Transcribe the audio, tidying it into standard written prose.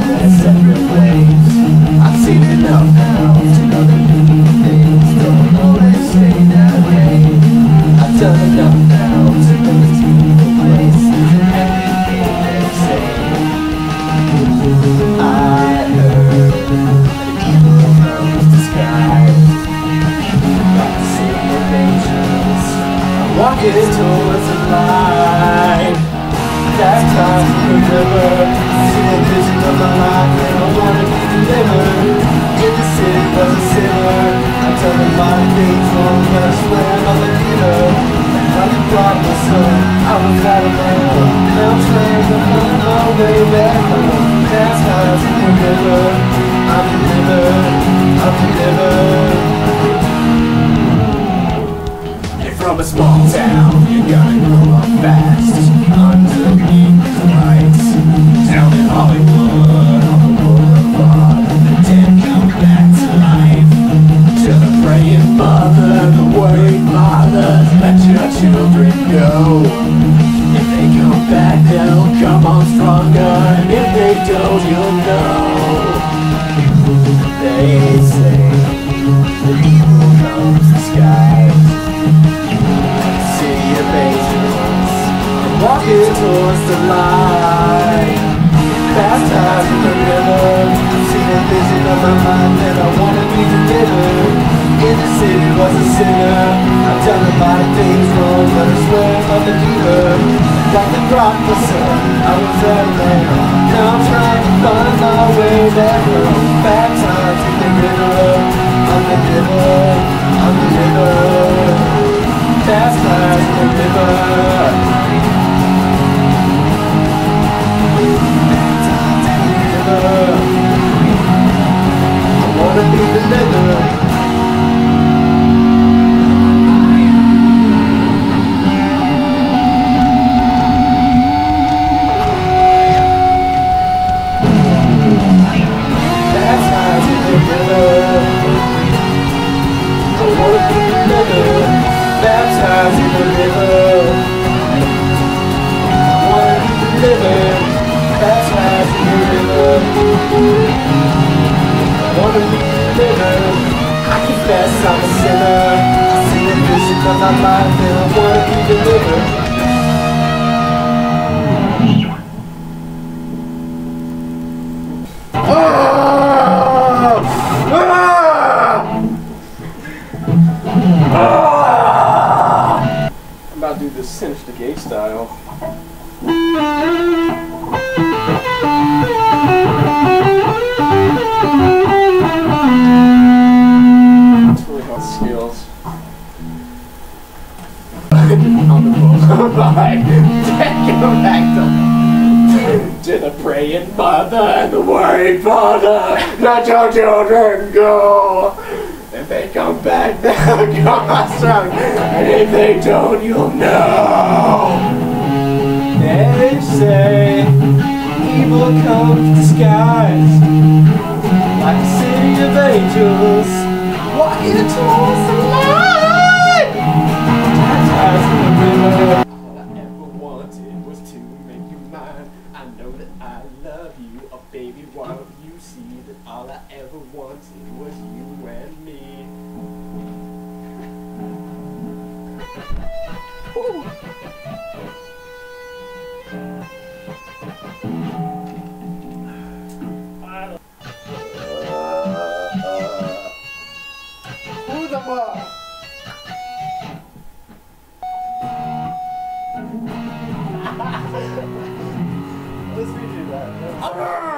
Walking towards the light, that comes from the river. See the vision of my life, and I wanna be delivered. In the city of the sinner, I tell them a lot of things wrong, but I swear I'm not the leader. And I can block my soul, I was out of my own. Now I'm trying to find my way back home. That comes from the river. I'm delivered, I'm delivered. From a small town, you gotta grow up fast. Underneath the lights, down in Hollywood, on the boulevard, the dead come back to life. To the praying mother, the worried father, let your children go. If they come back, they'll come on stronger, and if they don't, you'll know. They say the evil comes from the sky. Walking towards the light, baptized in the river. See the vision of my mind that I wanna be delivered. In the city was a sinner. I've done a lot of things wrong, but I swear I'm the leader. Got the drop for some, I was out there. Now I'm trying to find my way back home. Baptized in the river. I'm the river. I'm the river. Baptized in the river. Baptized in the river. I wanna be delivered. Baptized in the river. I wanna be delivered. I confess I'm a sinner. I see the vision of my life, and I wanna be delivered. Do this sinister gay style. It's really hard skills. On the book. Bye. Back to the praying mother and the worried father. Let your children go. If they come back, they'll come strong, and if they don't, you'll know. They say evil comes disguised, like a city of angels walking towards the light. Baptized in the river. All I ever wanted was to make you mine. I know that I love you, oh baby, why don't you see that all I ever wanted was you and me. Who the fuck? Let's redo that.